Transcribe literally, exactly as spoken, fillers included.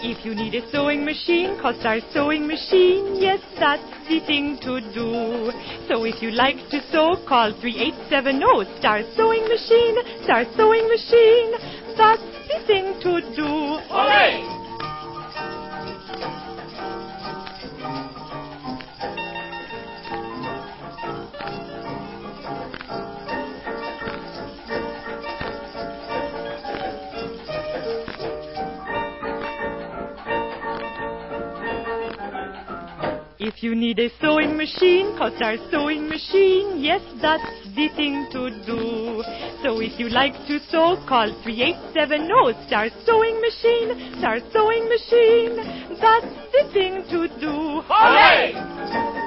If you need a sewing machine, call Star Sewing Machine. Yes, that's the thing to do. So if you like to sew, call three eight seven zero Star Sewing Machine. Star Sewing Machine, that's the thing to do. Hooray! If you need a sewing machine, call Star Sewing Machine. Yes, that's the thing to do. So if you like to sew, call three eight seven zero Star Sewing Machine. Star Sewing Machine, that's the thing to do. Hooray!